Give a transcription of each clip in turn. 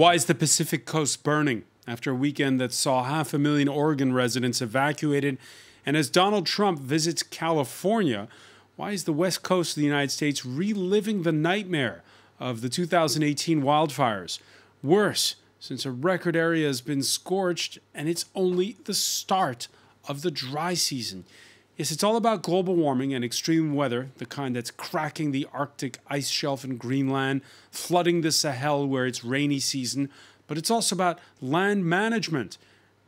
Why is the Pacific coast burning after a weekend that saw 500,000 Oregon residents evacuated? And as Donald Trump visits California, why is the West Coast of the United States reliving the nightmare of the 2018 wildfires? Worse, since a record area has been scorched, and it's only the start of the dry season. Yes, it's all about global warming and extreme weather, the kind that's cracking the Arctic ice shelf in Greenland, flooding the Sahel where it's rainy season, but it's also about land management.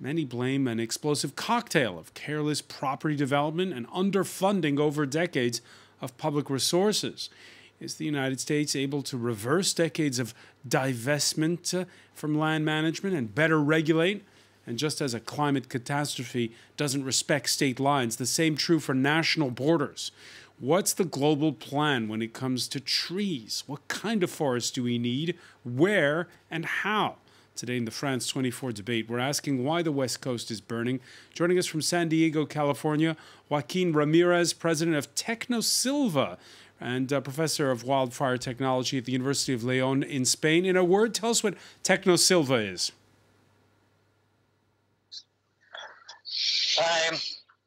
Many blame an explosive cocktail of careless property development and underfunding over decades of public resources. Is the United States able to reverse decades of divestment from land management and better regulate? And just as a climate catastrophe doesn't respect state lines, the same true for national borders. What's the global plan when it comes to trees? What kind of forests do we need? Where and how? Today in the France 24 debate, we're asking why the West Coast is burning. Joining us from San Diego, California, Joaquin Ramirez, president of Technosylva and professor of wildfire technology at the University of Leon in Spain. In a word, tell us what Technosylva is.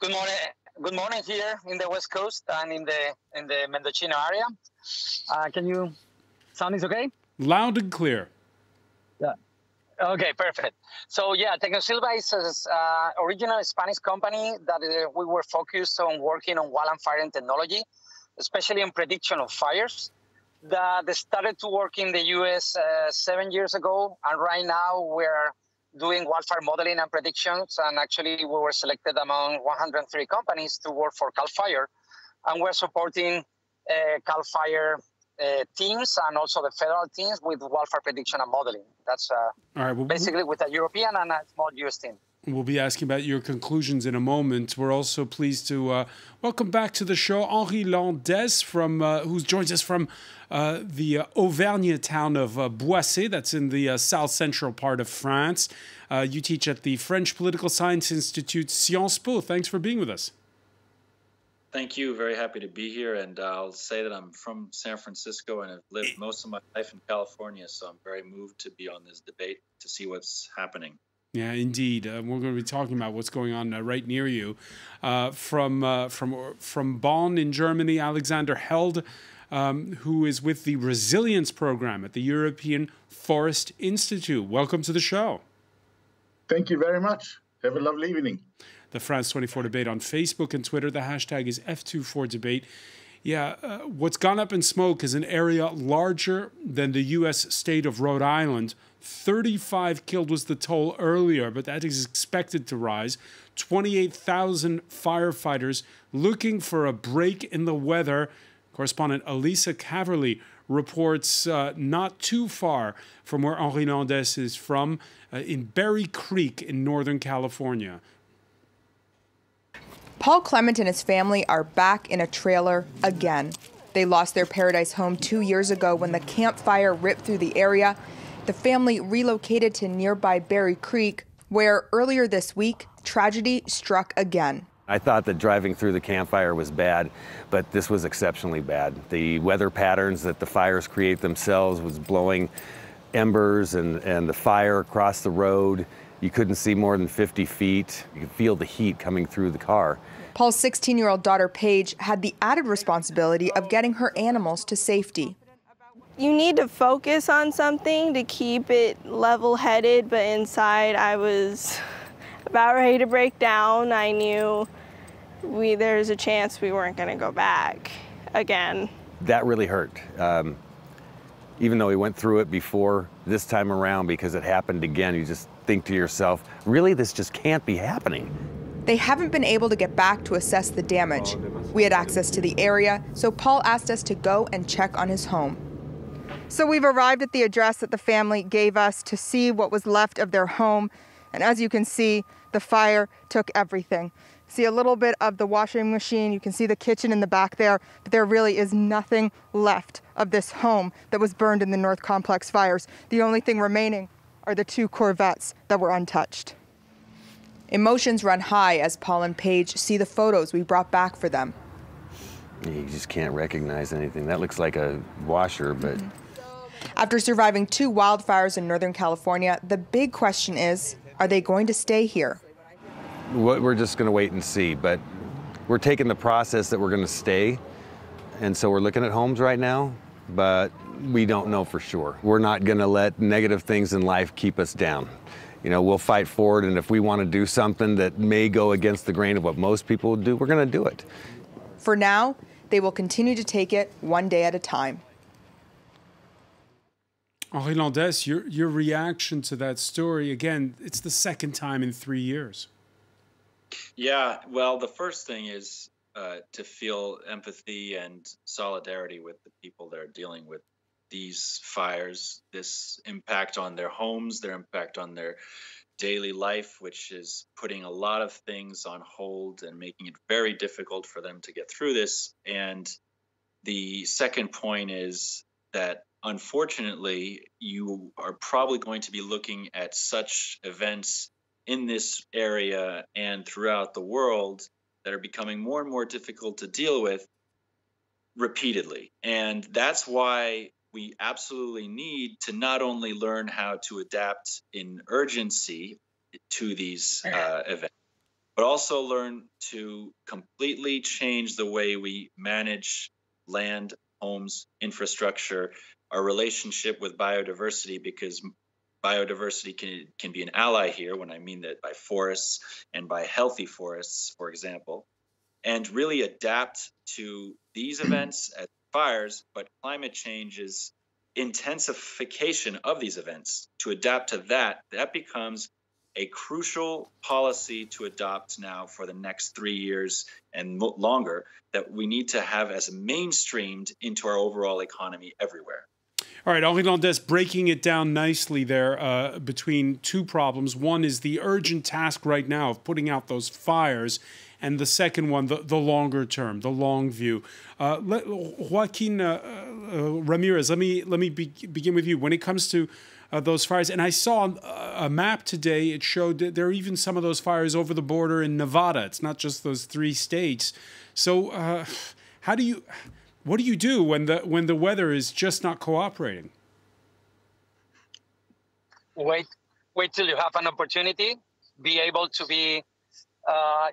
Good morning. Good morning here in the West Coast and in the Mendocino area. Can you sound is okay? Loud and clear. Yeah. Okay, perfect. So yeah, Technosylva is an original Spanish company that we were focused on working on wildland fire technology, especially on prediction of fires. That they started to work in the U.S. 7 years ago, and right now we're doing wildfire modeling and predictions, and actually we were selected among 103 companies to work for Cal Fire, and we're supporting Cal Fire teams and also the federal teams with wildfire prediction and modeling. That's all right, well, basically with a European and a small US team. We'll be asking about your conclusions in a moment. We're also pleased to welcome back to the show Henri Landès, who joins us from the Auvergne town of Boissé, that's in the south-central part of France. You teach at the French Political Science Institute, Sciences Po. Thanks for being with us. Thank you. Very happy to be here. And I'll say that I'm from San Francisco and have lived most of my life in California, so I'm very moved to be on this debate to see what's happening. Yeah, indeed. We're going to be talking about what's going on right near you. From Bonn in Germany, Alexander Held, who is with the Resilience Program at the European Forest Institute. Welcome to the show. Thank you very much. Have a lovely evening. The France 24 debate on Facebook and Twitter. The hashtag is F24debate. Yeah, what's gone up in smoke is an area larger than the U.S. state of Rhode Island. 35 killed was the toll earlier, but that is expected to rise. 28,000 firefighters looking for a break in the weather. Correspondent Elisa Caverly reports not too far from where Henri Landès is from, in Berry Creek in Northern California. Paul Clement and his family are back in a trailer again. They lost their paradise home 2 years ago when the campfire ripped through the area. The family relocated to nearby Berry Creek, where earlier this week, tragedy struck again. I thought that driving through the campfire was bad, but this was exceptionally bad. The weather patterns that the fires create themselves was blowing embers and the fire across the road. You couldn't see more than 50 feet. You could feel the heat coming through the car. Paul's 16-year-old daughter, Paige, had the added responsibility of getting her animals to safety. You need to focus on something to keep it level-headed, but inside I was about ready to break down. I knew there's a chance we weren't going to go back again. That really hurt. Even though we went through it before, this time around, because it happened again, you just think to yourself, really, this just can't be happening. They haven't been able to get back to assess the damage. We had access to the area, so Paul asked us to go and check on his home. So we've arrived at the address that the family gave us to see what was left of their home. And as you can see, the fire took everything. See a little bit of the washing machine. You can see the kitchen in the back there, but there really is nothing left of this home that was burned in the North Complex fires. The only thing remaining are the two Corvettes that were untouched. Emotions run high as Paul and Paige see the photos we brought back for them. You just can't recognize anything. That looks like a washer, but After surviving two wildfires in Northern California, the big question is, are they going to stay here? We're just going to wait and see, but we're taking the process that we're going to stay, and so we're looking at homes right now, but we don't know for sure. We're not going to let negative things in life keep us down. You know, we'll fight forward, and if we want to do something that may go against the grain of what most people do, we're going to do it. For now, they will continue to take it one day at a time. Henri Landès, your reaction to that story, again, it's the second time in 3 years. Yeah, well, the first thing is to feel empathy and solidarity with the people that are dealing with these fires, this impact on their homes, their impact on their daily life, which is putting a lot of things on hold and making it very difficult for them to get through this. And the second point is that, unfortunately, you are probably going to be looking at such events in this area and throughout the world that are becoming more and more difficult to deal with repeatedly. And that's why we absolutely need to not only learn how to adapt in urgency to these events, but also learn to completely change the way we manage land, homes, infrastructure, our relationship with biodiversity, because biodiversity can be an ally here, when I mean that by forests and by healthy forests, for example, and really adapt to these events as fires, but climate change's intensification of these events, to adapt to that. That becomes a crucial policy to adopt now for the next 3 years and longer, that we need to have as mainstreamed into our overall economy everywhere. All right, Henri Landès breaking it down nicely there between two problems. One is the urgent task right now of putting out those fires, and the second one, the longer term, the long view. Joaquin Ramirez, let me begin with you. When it comes to those fires, and I saw a map today, it showed that there are even some of those fires over the border in Nevada. It's not just those three states. So what do you do when the weather is just not cooperating? Wait till you have an opportunity. Be able to be,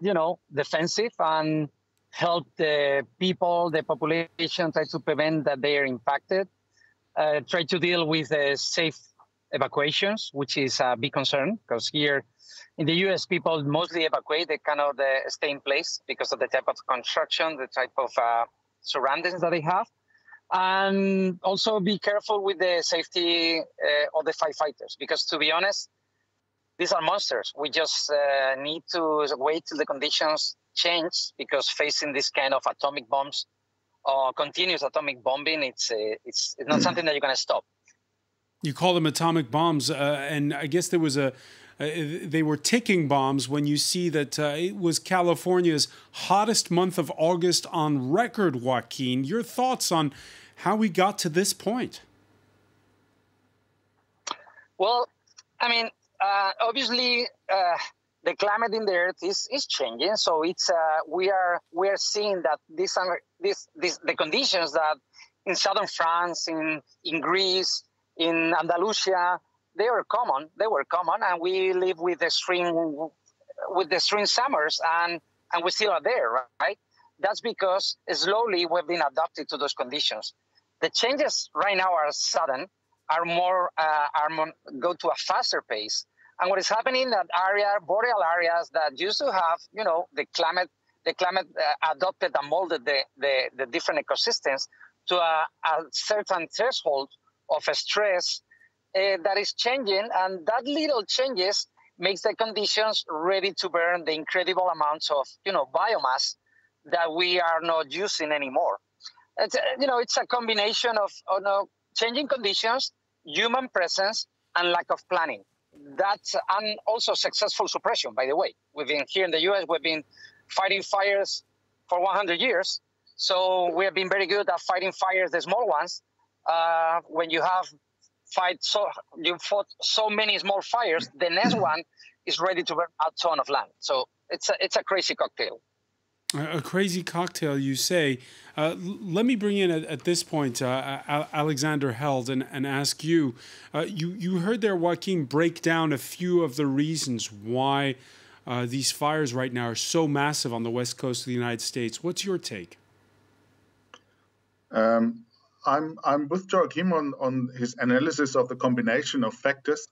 you know, defensive and help the people, the population, try to prevent that they are impacted. Try to deal with the safe evacuations, which is a big concern, because here in the U.S., people mostly evacuate. They cannot stay in place because of the type of construction, the type of surroundings that they have, and also be careful with the safety of the firefighters, because to be honest, these are monsters. We just need to wait till the conditions change, because facing this kind of atomic bombs or continuous atomic bombing, it's not something that you're going to stop. You call them atomic bombs, and I guess there was a they were ticking bombs when you see that it was California's hottest month of August on record, Joaquin. Your thoughts on how we got to this point? Well, I mean, obviously the climate in the earth is changing, so it's we are seeing that the conditions that in southern France, in Greece, in Andalusia, they were common, and we live with extreme summers, and we still are there, right? That's because slowly we've been adapted to those conditions. The changes right now are sudden, go to a faster pace, and what is happening in that area, boreal areas that used to have, you know, the climate adopted and molded the different ecosystems to a certain threshold of stress. That is changing, and that little changes makes the conditions ready to burn the incredible amounts of, you know, biomass that we are not using anymore. It's, you know, it's a combination of changing conditions, human presence, and lack of planning. That's, and also successful suppression, by the way. We've been here in the U.S., we've been fighting fires for 100 years, so we have been very good at fighting fires, the small ones. When you have fought so many small fires, the next one is ready to burn a ton of land. So it's a crazy cocktail. A crazy cocktail, you say. Let me bring in at this point Alexander Held and ask you, you heard there Joaquin break down a few of the reasons why these fires right now are so massive on the west coast of the United States. What's your take? I'm with Joaquin on his analysis of the combination of factors.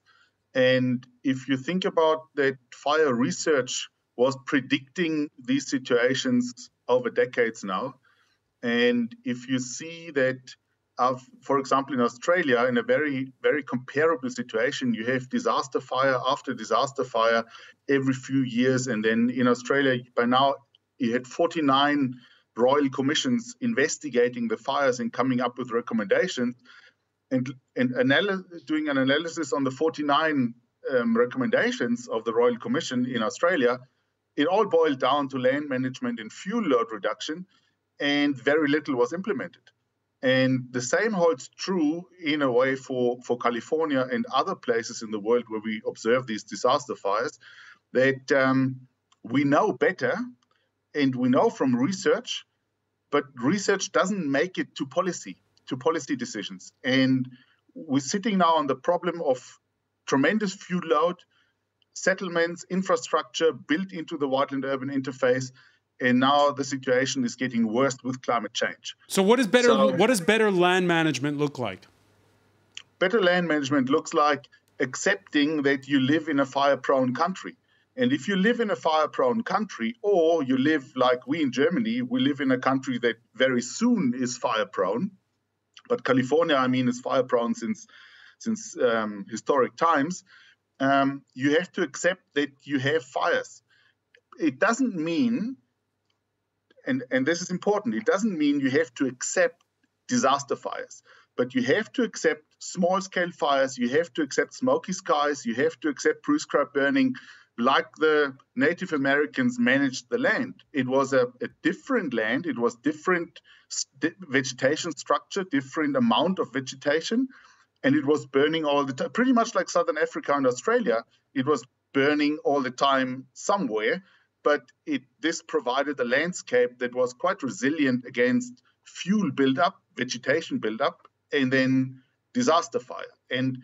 And if you think about that, fire research was predicting these situations over decades now. And if you see that, for example, in Australia, in a very, very comparable situation, you have disaster fire after disaster fire every few years. And then in Australia, by now, you had 49 royal commissions investigating the fires and coming up with recommendations. And doing an analysis on the 49 recommendations of the Royal Commission in Australia, it all boiled down to land management and fuel load reduction, and very little was implemented. And the same holds true, in a way, for California and other places in the world where we observe these disaster fires, that we know better, and we know from research, but research doesn't make it to policy decisions. And we're sitting now on the problem of tremendous fuel load, settlements, infrastructure built into the wildland-urban interface, and now the situation is getting worse with climate change. So what does better land management look like? Better land management looks like accepting that you live in a fire-prone country. And if you live in a fire-prone country, or you live like we in Germany, we live in a country that very soon is fire-prone, but California, I mean, is fire-prone since historic times, you have to accept that you have fires. It doesn't mean, and this is important, it doesn't mean you have to accept disaster fires, but you have to accept small-scale fires, you have to accept smoky skies, you have to accept prescribed burning, like the Native Americans managed the land. It was a different land, it was different vegetation structure, different amount of vegetation, and it was burning all the time, pretty much like Southern Africa and Australia. It was burning all the time somewhere, but this provided a landscape that was quite resilient against fuel buildup, vegetation buildup, and then disaster fire. And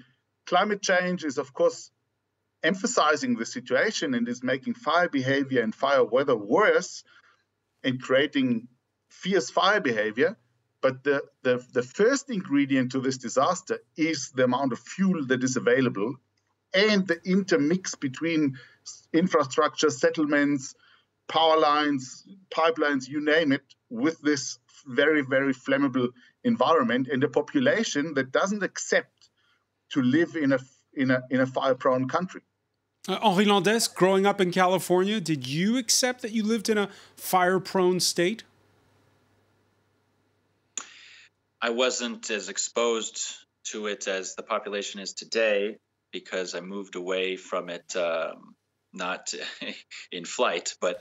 climate change is, of course, emphasizing the situation and is making fire behavior and fire weather worse and creating fierce fire behavior. But the first ingredient to this disaster is the amount of fuel that is available and the intermix between infrastructure, settlements, power lines, pipelines, you name it, with this very, very flammable environment and a population that doesn't accept to live in a fire-prone country. Henri Landès, growing up in California, did you accept that you lived in a fire-prone state? I wasn't as exposed to it as the population is today because I moved away from it, not in flight, but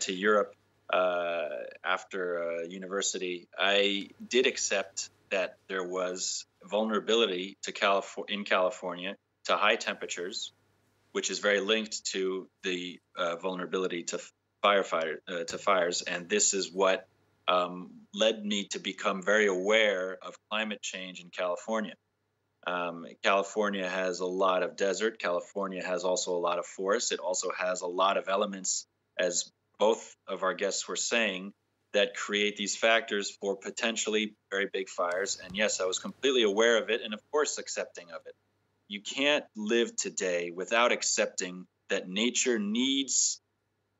to Europe after university. I did accept that there was vulnerability to California to high temperatures, which is very linked to the vulnerability to fires. And this is what led me to become very aware of climate change in California. California has a lot of desert. California has also a lot of forest. It also has a lot of elements, as both of our guests were saying, that create these factors for potentially very big fires. And yes, I was completely aware of it and, of course, accepting of it. You can't live today without accepting that nature needs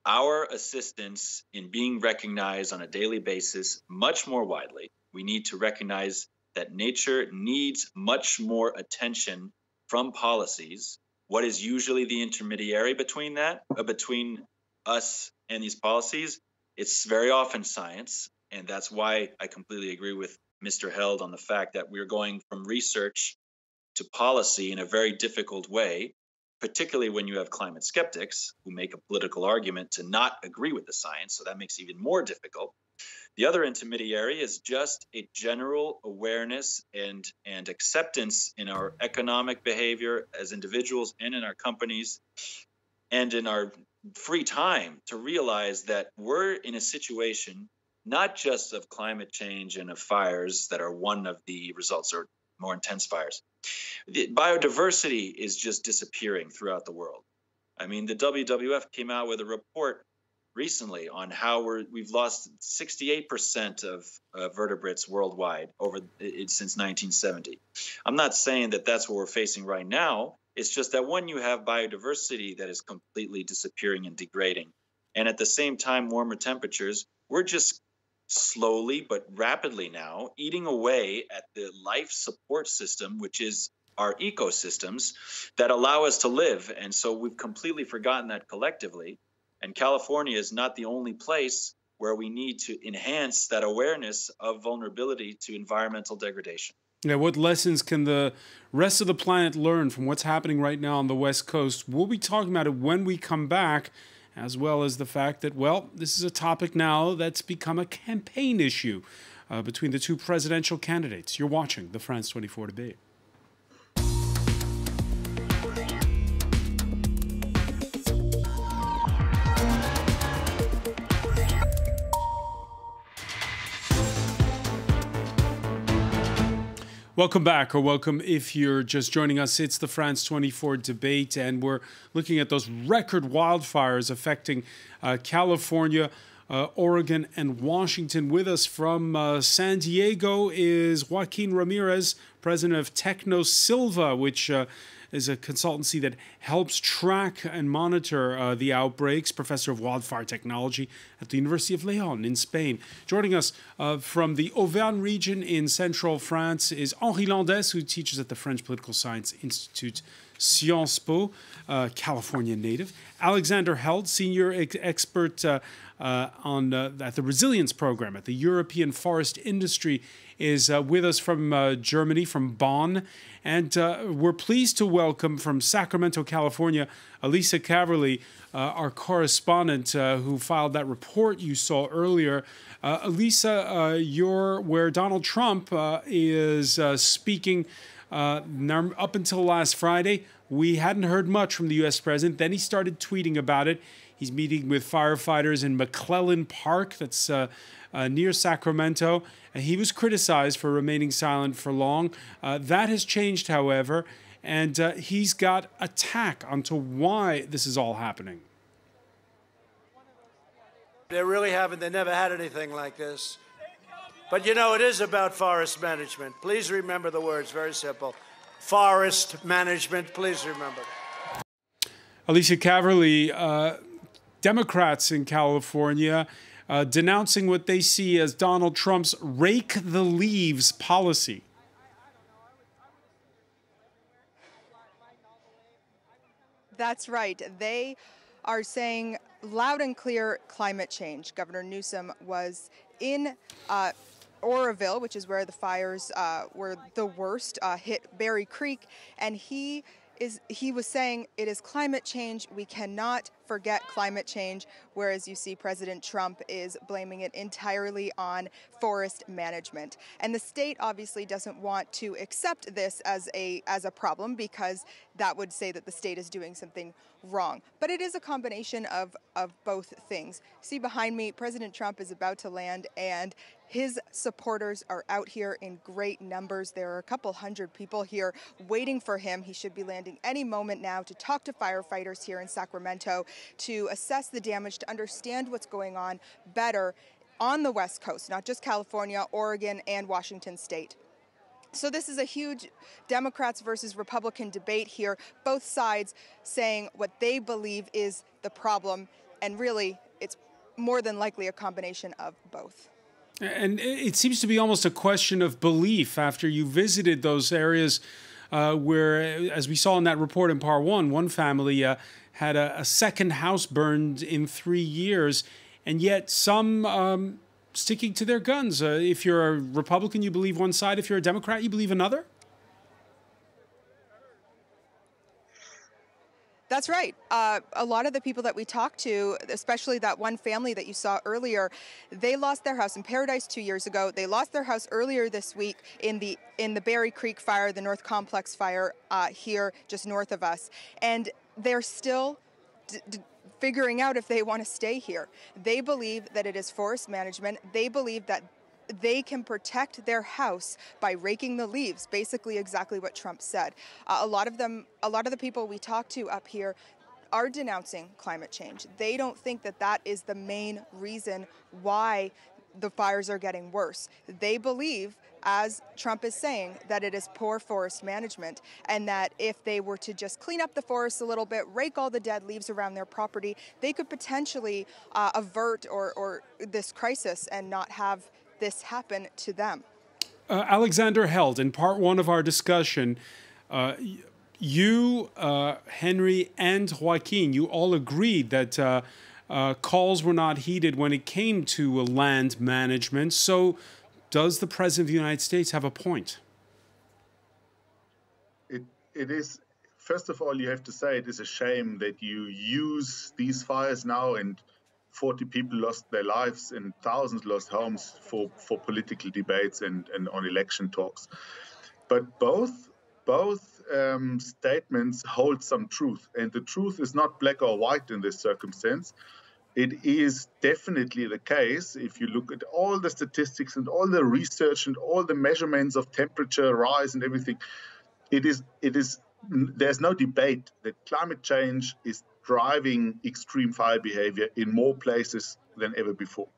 our assistance in being recognized on a daily basis much more widely. We need to recognize that nature needs much more attention from policies. What is usually the intermediary between that, between us and these policies? It's very often science, and that's why I completely agree with Mr. Held on the fact that we're going from research to policy in a very difficult way, particularly when you have climate skeptics who make a political argument to not agree with the science, so that makes it even more difficult. The other intermediary is just a general awareness and acceptance in our economic behavior as individuals and in our companies and in our free time to realize that we're in a situation not just of climate change and of fires that are one of the results or more intense fires. The biodiversity is just disappearing throughout the world. I mean, the WWF came out with a report recently on how we've lost 68% of vertebrates worldwide over since 1970. I'm not saying that that's what we're facing right now. It's just that when you have biodiversity that is completely disappearing and degrading, and at the same time, warmer temperatures, we're just slowly but rapidly now eating away at the life support system, which is our ecosystems that allow us to live. And so we've completely forgotten that collectively. And California is not the only place where we need to enhance that awareness of vulnerability to environmental degradation. Yeah, what lessons can the rest of the planet learn from what's happening right now on the West Coast? We'll be talking about it when we come back, as well as the fact that, well, this is a topic now that's become a campaign issue between the two presidential candidates. You're watching the France 24 debate. Welcome back, or welcome if you're just joining us. It's the France 24 debate, and we're looking at those record wildfires affecting California, Oregon, and Washington. With us from San Diego is Joaquin Ramirez, president of Technosylva, which is a consultancy that helps track and monitor the outbreaks, professor of wildfire technology at the University of Leon in Spain. Joining us from the Auvergne region in central France is Henri Landès, who teaches at the French Political Science Institute, Sciences Po, California native. Alexander Held, senior expert at the resilience program at the European Forest Industry, is with us from Germany, from Bonn. And we're pleased to welcome from Sacramento, California, Elisa Caverly, our correspondent who filed that report you saw earlier. Elisa, you're where Donald Trump is speaking. Up until last Friday, we hadn't heard much from the U.S. president. Then he started tweeting about it. He's meeting with firefighters in McClellan Park, that's near Sacramento. He was criticized for remaining silent for long. That has changed, however, and he's got a tack onto why this is all happening. They really haven't. They never had anything like this. But, you know, it is about forest management. Please remember the words. Very simple. Forest management. Please remember that. Elisa Caverly, Democrats in California denouncing what they see as Donald Trump's rake the leaves policy. That's right. They are saying loud and clear climate change. Governor Newsom was in Oroville, which is where the fires were the worst, hit Berry Creek, and he was saying it is climate change. We cannot forget climate change, whereas you see President Trump is blaming it entirely on forest management. And the state obviously doesn't want to accept this as a problem, because that would say that the state is doing something wrong. But it is a combination of both things. See behind me, President Trump is about to land, and his supporters are out here in great numbers. There are a couple hundred people here waiting for him. He should be landing any moment now to talk to firefighters here in Sacramento, to assess the damage, to understand what's going on better on the West Coast, not just California, Oregon, and Washington State. So this is a huge Democrats versus Republican debate here, both sides saying what they believe is the problem, and really it's more than likely a combination of both. And it seems to be almost a question of belief after you visited those areas where, as we saw in that report in Part 1, one family had a second house burned in 3 years, and yet some sticking to their guns. If you're a Republican, you believe one side. If you're a Democrat, you believe another. That's right. A lot of the people that we talked to, especially that one family that you saw earlier, they lost their house in Paradise 2 years ago. They lost their house earlier this week in the Berry Creek fire, the North Complex fire here just north of us. And they're still figuring out if they want to stay here. They believe that it is forest management. They believe that they can protect their house by raking the leaves, basically exactly what Trump said. A lot of the people we talk to up here are denouncing climate change. They don't think that that is the main reason why the fires are getting worse. They believe, as Trump is saying, that it is poor forest management, and that if they were to just clean up the forest a little bit, rake all the dead leaves around their property, they could potentially avert or this crisis and not have this happen to them. Alexander Held, in part one of our discussion, you, Henri, and Joaquin, you all agreed that calls were not heeded when it came to land management. So does the President of the United States have a point? It is, first of all, you have to say it is a shame that you use these fires now, and 40 people lost their lives and thousands lost homes for political debates and on election talks. But both statements hold some truth, and the truth is not black or white in this circumstance. It is definitely the case, if you look at all the statistics and all the research and all the measurements of temperature rise and everything, there's no debate that climate change is driving extreme fire behavior in more places than ever before.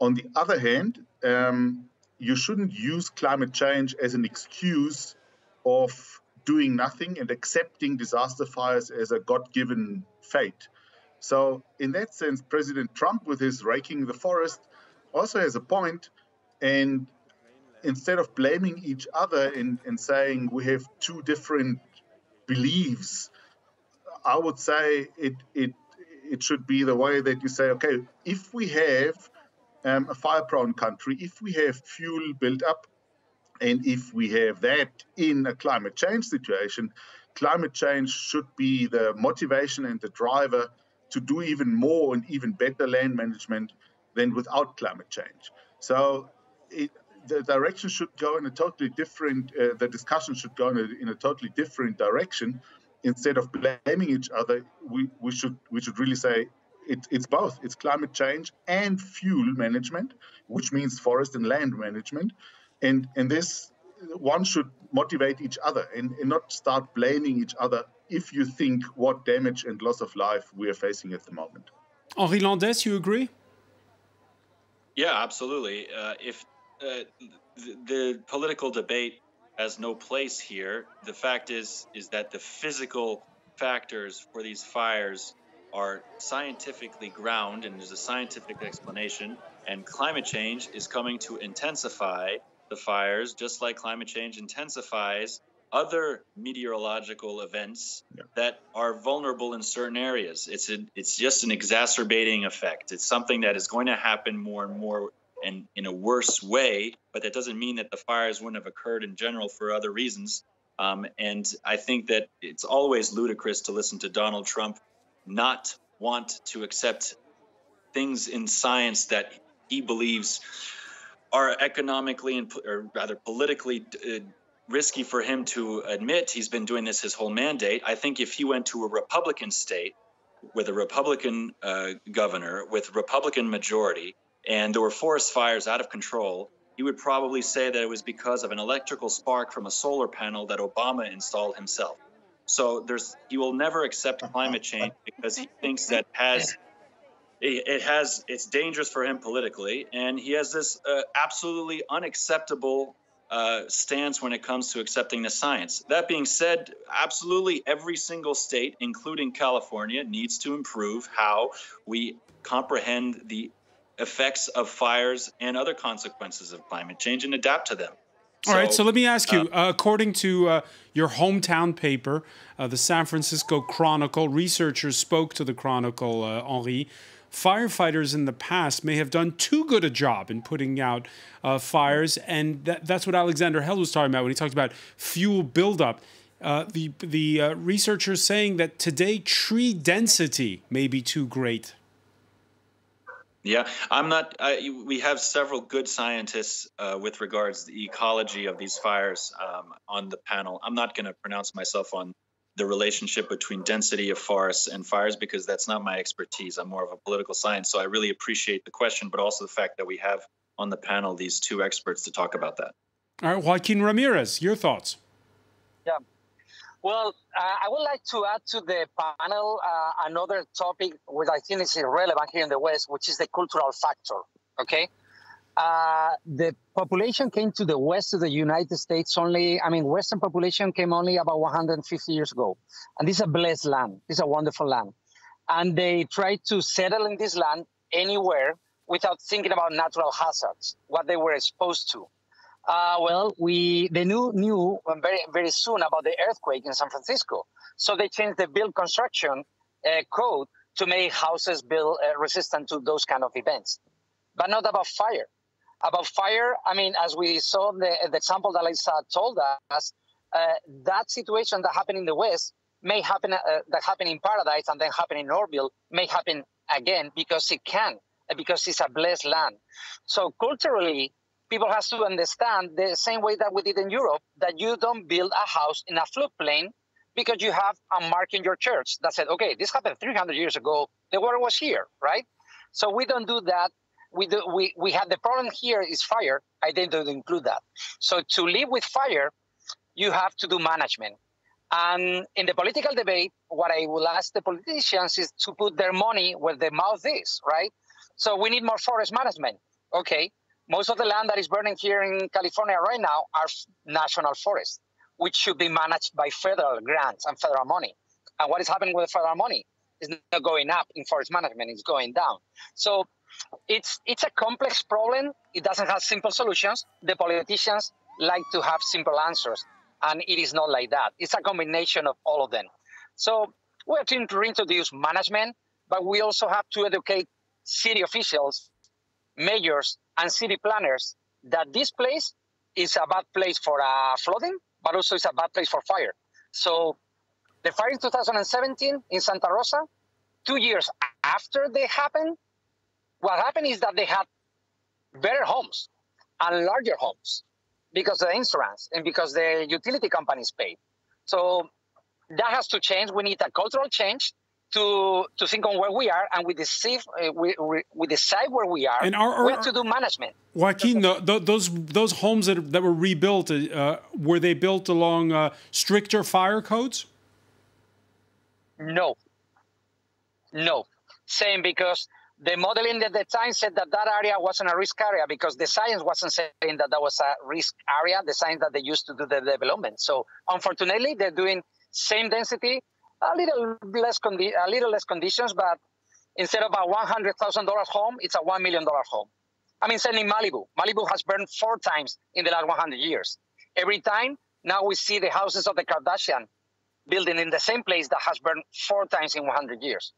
On the other hand, you shouldn't use climate change as an excuse of doing nothing and accepting disaster fires as a God-given fate. So in that sense, President Trump, with his raking the forest, also has a point. And instead of blaming each other and saying we have two different beliefs, I would say it should be the way that you say, okay, if we have a fire-prone country, if we have fuel built up, and if we have that in a climate change situation, climate change should be the motivation and the driver to do even more and even better land management than without climate change. So the direction should go in a totally different, the discussion should go in a totally different direction. Instead of blaming each other, we should really say it's both. It's climate change and fuel management, which means forest and land management. And this one should motivate each other and not start blaming each other if you think what damage and loss of life we are facing at the moment. Henri Landès, you agree? Yeah, absolutely. If the political debate has no place here, the fact is that the physical factors for these fires are scientifically grounded, and there's a scientific explanation, and climate change is coming to intensify the fires, just like climate change intensifies other meteorological events that are vulnerable in certain areas. It's just an exacerbating effect. It's something that is going to happen more and more and in a worse way, but that doesn't mean that the fires wouldn't have occurred in general for other reasons. And I think that it's always ludicrous to listen to Donald Trump not want to accept things in science that he believes are economically and or rather politically risky for him to admit. He's been doing this his whole mandate. I think if he went to a Republican state with a Republican governor, with Republican majority, and there were forest fires out of control, he would probably say that it was because of an electrical spark from a solar panel that Obama installed himself. So he will never accept climate change because he thinks that it's dangerous for him politically, and he has this absolutely unacceptable stance when it comes to accepting the science. That being said, absolutely every single state, including California, needs to improve how we comprehend the effects of fires and other consequences of climate change and adapt to them. All right, so let me ask you, according to your hometown paper, the San Francisco Chronicle, researchers spoke to the Chronicle, Henri. Firefighters in the past may have done too good a job in putting out fires, and that's what Alexander Held was talking about when he talked about fuel buildup. The researchers saying that today tree density may be too great. Yeah, we have several good scientists with regards to the ecology of these fires on the panel. I'm not going to pronounce myself on the relationship between density of forests and fires, because that's not my expertise. I'm more of a political science. So I really appreciate the question, but also the fact that we have on the panel these two experts to talk about that. All right, Joaquin Ramirez, your thoughts. Yeah. Well, I would like to add to the panel another topic which I think is relevant here in the West, which is the cultural factor, okay? The population came to the West of the United States only, I mean, Western population came only about 150 years ago. And this is a blessed land. This is a wonderful land. And they tried to settle in this land anywhere without thinking about natural hazards, what they were exposed to. Well, they knew very, very soon about the earthquake in San Francisco. So they changed the build construction code to make houses built resistant to those kind of events, but not about fire. About fire, I mean, as we saw the example that Elisa told us, that situation that happened in the West may happen, that happened in Paradise and then happened in Orville, may happen again because it can, because it's a blessed land. So culturally, people have to understand the same way that we did in Europe, that you don't build a house in a floodplain because you have a mark in your church that said, okay, this happened 300 years ago, the water was here, right? So we don't do that. We have the problem here is fire. I didn't include that. So to live with fire, you have to do management. And in the political debate, what I will ask the politicians is to put their money where their mouth is, right? So we need more forest management. Okay, most of the land that is burning here in California right now are national forests, which should be managed by federal grants and federal money. And what is happening with the federal money is not going up in forest management, it's going down. So it's a complex problem. It doesn't have simple solutions. The politicians like to have simple answers, and it is not like that. It's a combination of all of them. So we have to reintroduce management, but we also have to educate city officials, mayors, and city planners that this place is a bad place for flooding, but also it's a bad place for fire. So the fire in 2017 in Santa Rosa, 2 years after they happened, what happened is that they had better homes and larger homes because of the insurance and because the utility companies paid. So that has to change. We need a cultural change to think on where we are, and we decide where we are. And we have to do management. Joaquin, those homes that were rebuilt, were they built along stricter fire codes? No. No. Same, because the modeling at the time said that that area wasn't a risk area because the science wasn't saying that that was a risk area, the science that they used to do the development. So unfortunately, they're doing same density, a little less conditions, but instead of a $100,000 home, it's a $1 million home. I mean, same in Malibu. Malibu has burned 4 times in the last 100 years. Every time, now we see the houses of the Kardashian building in the same place that has burned 4 times in 100 years.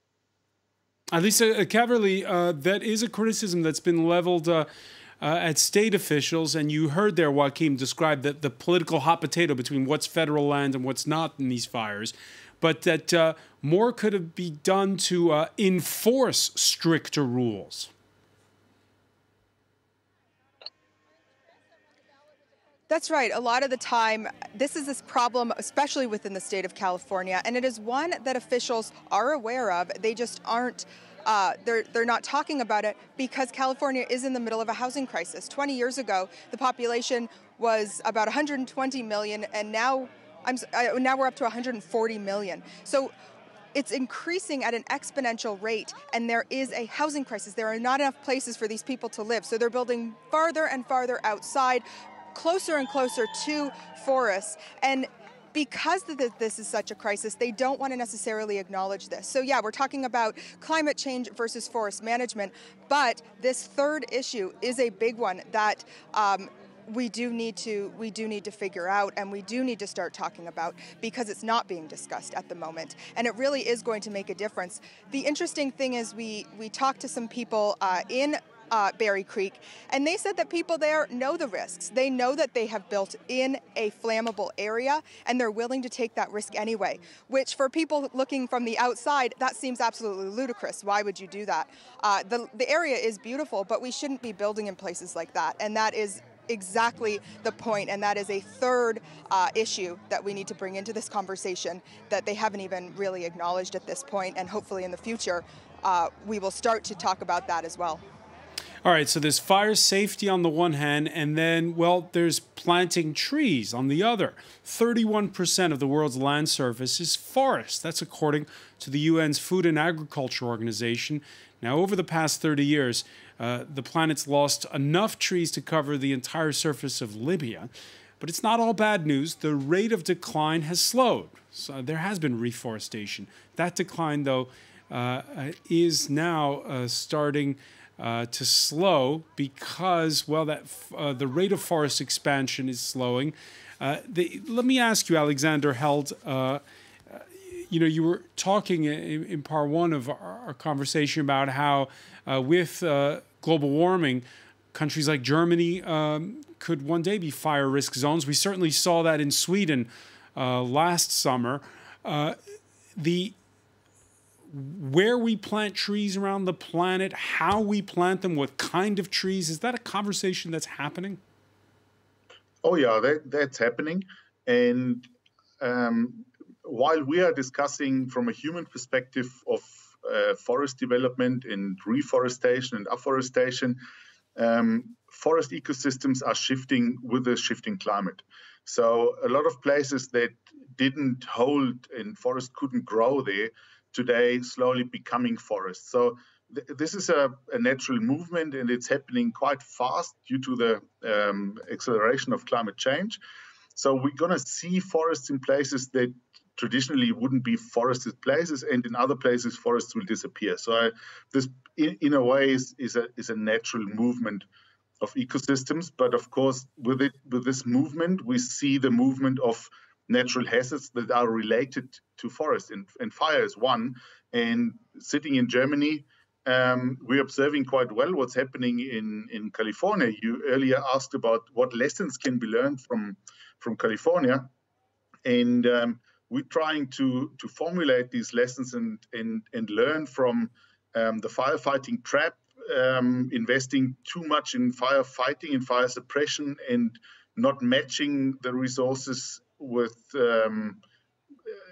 Elisa Caverly, that is a criticism that's been leveled at state officials, and you heard there Joaquin describe that the political hot potato between what's federal land and what's not in these fires, but that more could have been done to enforce stricter rules. That's right. A lot of the time, this problem, especially within the state of California, and it is one that officials are aware of. They just aren't, they're not talking about it because California is in the middle of a housing crisis. 20 years ago, the population was about 120 million, and now, now we're up to 140 million. So it's increasing at an exponential rate, and there is a housing crisis. There are not enough places for these people to live, so they're building farther and farther outside, closer and closer to forests. And because this is such a crisis, they don't want to necessarily acknowledge this. So yeah, we're talking about climate change versus forest management, but this third issue is a big one that we do need to figure out, and we do need to start talking about, because it's not being discussed at the moment, and it really is going to make a difference. The interesting thing is we talked to some people in Berry Creek, and they said that people there know the risks. They know that they have built in a flammable area, and they're willing to take that risk anyway, which for people looking from the outside, that seems absolutely ludicrous. Why would you do that? The area is beautiful, but we shouldn't be building in places like that, and that is exactly the point, and that is a third issue that we need to bring into this conversation that they haven't even really acknowledged at this point, and hopefully in the future we will start to talk about that as well. All right, so there's fire safety on the one hand, and then, well, there's planting trees on the other. 31% of the world's land surface is forest. That's according to the UN's Food and Agriculture Organization. Now, over the past 30 years, the planet's lost enough trees to cover the entire surface of Libya. But it's not all bad news. The rate of decline has slowed. So there has been reforestation. That decline, though, is now starting to slow because, well, that the rate of forest expansion is slowing. Let me ask you, Alexander Held, you know, you were talking in part one of our conversation about how with global warming, countries like Germany could one day be fire risk zones. We certainly saw that in Sweden last summer. Where we plant trees around the planet, how we plant them, what kind of trees, is that a conversation that's happening? Oh, yeah, that's happening. And while we are discussing from a human perspective of forest development and reforestation and afforestation, forest ecosystems are shifting with the shifting climate. So a lot of places that didn't hold and forest couldn't grow there, today slowly becoming forests. So this is a natural movement, and it's happening quite fast due to the acceleration of climate change. So we're going to see forests in places that traditionally wouldn't be forested places, and in other places forests will disappear. So this in a way is a natural movement of ecosystems. But of course, with this movement, we see the movement of natural hazards that are related to forest, and fire is one. And sitting in Germany, we're observing quite well what's happening in California. You earlier asked about what lessons can be learned from California, and we're trying to formulate these lessons and learn from the firefighting trap, investing too much in firefighting and fire suppression, and not matching the resources with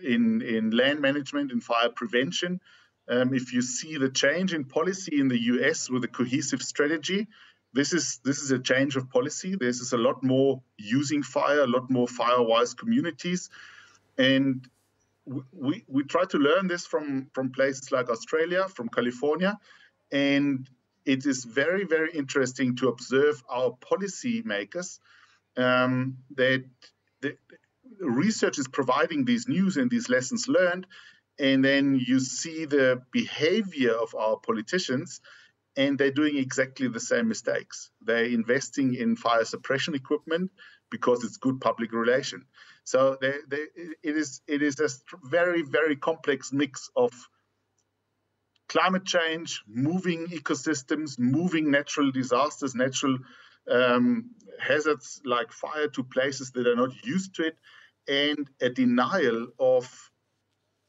in land management and fire prevention. If you see the change in policy in the US with a cohesive strategy, this is a change of policy. This is a lot more using fire, a lot more fire-wise communities, and we try to learn this from places like Australia, from California, and it is very, very interesting to observe our policy makers that research is providing these news and these lessons learned, and then you see the behavior of our politicians, and they're doing exactly the same mistakes. They're investing in fire suppression equipment because it's good public relation. So it is a very, very complex mix of climate change, moving ecosystems, moving natural disasters, natural hazards like fire to places that are not used to it, and a denial of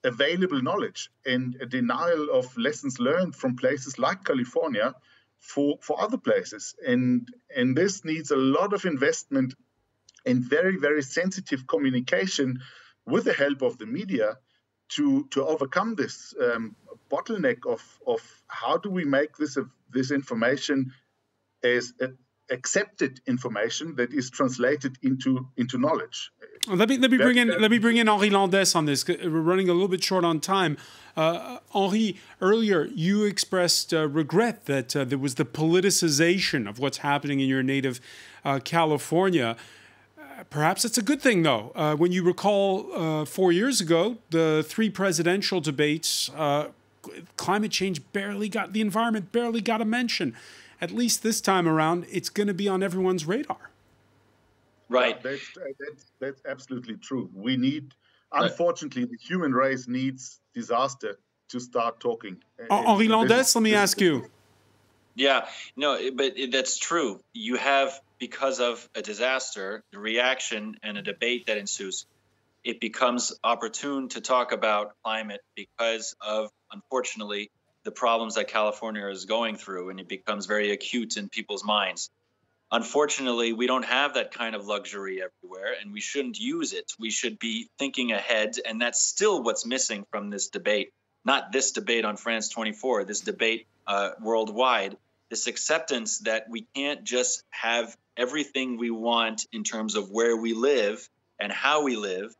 available knowledge and a denial of lessons learned from places like California for other places. And this needs a lot of investment and very, very sensitive communication with the help of the media to overcome this bottleneck of how do we make this information as accepted information that is translated into knowledge. Let me bring in Henri Landès on this. We're running a little bit short on time. Henri, earlier you expressed regret that there was the politicization of what's happening in your native California. Perhaps it's a good thing, though. When you recall 4 years ago, the three presidential debates, climate change barely got, the environment barely got a mention. At least this time around, it's going to be on everyone's radar. Right. That's absolutely true. We need, unfortunately, the human race needs disaster to start talking. Henri Landès, let me ask you. Yeah, no, but that's true. You have, because of a disaster, the reaction and a debate that ensues, it becomes opportune to talk about climate because of, unfortunately, the problems that California is going through, and it becomes very acute in people's minds. Unfortunately, we don't have that kind of luxury everywhere, and we shouldn't use it. We should be thinking ahead, and that's still what's missing from this debate. Not this debate on France 24, this debate worldwide, this acceptance that we can't just have everything we want in terms of where we live and how we live.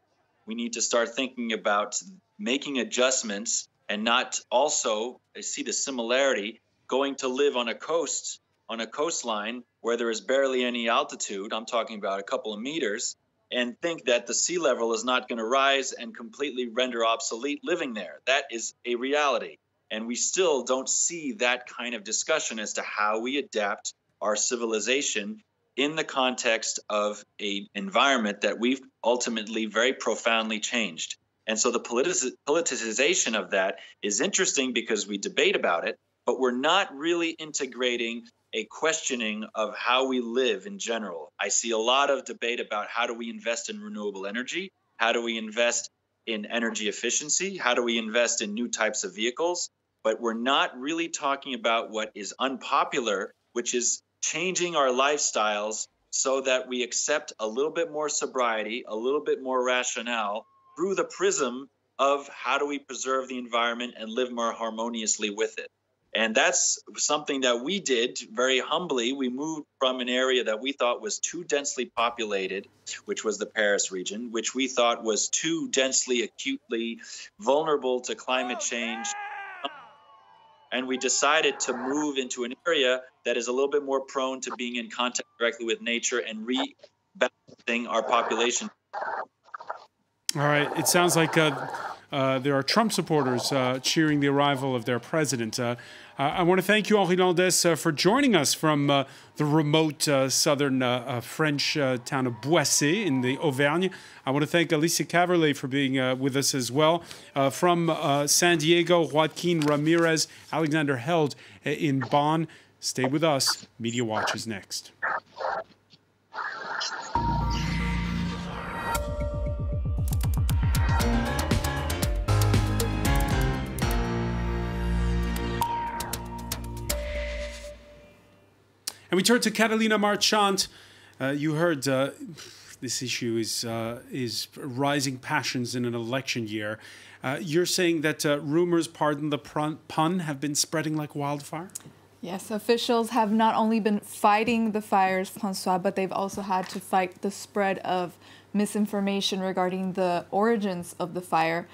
We need to start thinking about making adjustments and not also, I see the similarity, going to live on a coast, on a coastline where there is barely any altitude, I'm talking about a couple of meters, and think that the sea level is not going to rise and completely render obsolete living there. That is a reality. And we still don't see that kind of discussion as to how we adapt our civilization in the context of an environment that we've ultimately very profoundly changed. And so the politicization of that is interesting because we debate about it, but we're not really integrating a questioning of how we live in general. I see a lot of debate about how do we invest in renewable energy? How do we invest in energy efficiency? How do we invest in new types of vehicles? But we're not really talking about what is unpopular, which is changing our lifestyles so that we accept a little bit more sobriety, a little bit more rationale through the prism of how do we preserve the environment and live more harmoniously with it. And that's something that we did very humbly. We moved from an area that we thought was too densely populated, which was the Paris region, which we thought was too densely, acutely vulnerable to climate change. And we decided to move into an area that is a little bit more prone to being in contact directly with nature and rebalancing our population. All right. It sounds like there are Trump supporters cheering the arrival of their president. I want to thank you, Henri Landès, for joining us from the remote southern French town of Boissy in the Auvergne. I want to thank Elisa Caverly for being with us as well. From San Diego, Joaquin Ramirez, Alexander Held in Bonn. Stay with us. Media Watch is next. And we turn to Catalina Marchant. You heard this issue is rising passions in an election year. You're saying that rumors, pardon the pun, have been spreading like wildfire? Yes, officials have not only been fighting the fires, Francois, but they've also had to fight the spread of misinformation regarding the origins of the fire.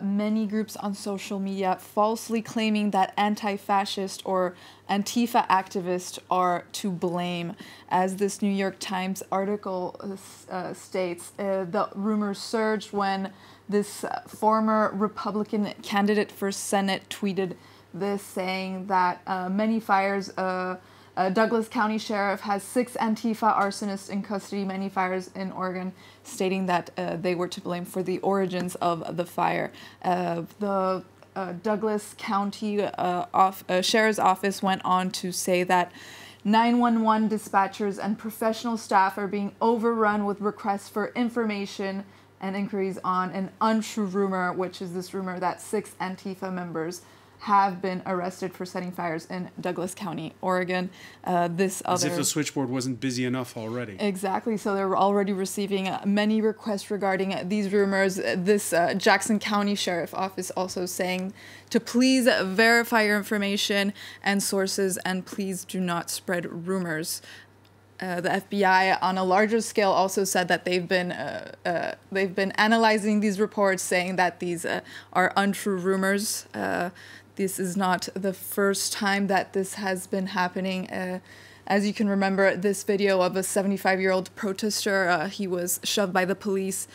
Many groups on social media falsely claiming that anti-fascist or Antifa activists are to blame. As this New York Times article states, the rumors surged when this former Republican candidate for Senate tweeted this, saying that many fires, Douglas County Sheriff has 6 Antifa arsonists in custody, many fires in Oregon, stating that they were to blame for the origins of the fire. The Douglas County Sheriff's Office went on to say that 911 dispatchers and professional staff are being overrun with requests for information and inquiries on an untrue rumor, which is this rumor that 6 Antifa members have been arrested for setting fires in Douglas County, Oregon. As if the switchboard wasn't busy enough already. Exactly. So they're already receiving many requests regarding these rumors. This Jackson County Sheriff's Office also saying to please verify your information and sources and please do not spread rumors. The FBI, on a larger scale, also said that they've been analyzing these reports, saying that these are untrue rumors. This is not the first time that this has been happening. As you can remember, this video of a 75-year-old protester, he was shoved by the police.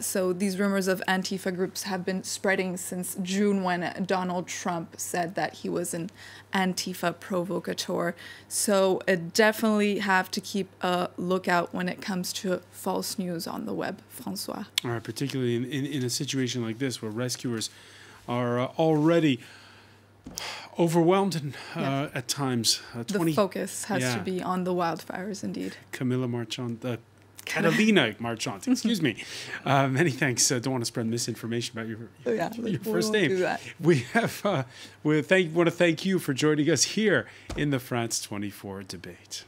So these rumors of Antifa groups have been spreading since June when Donald Trump said that he was an Antifa provocateur. So definitely have to keep a lookout when it comes to false news on the web, Francois. All right, particularly in a situation like this where rescuers are already overwhelmed and, at times. The focus has to be on the wildfires, indeed. Catalina Marchant, excuse me. Many thanks. I don't want to spread misinformation about your first name. Do that. We want to thank you for joining us here in the France 24 debate.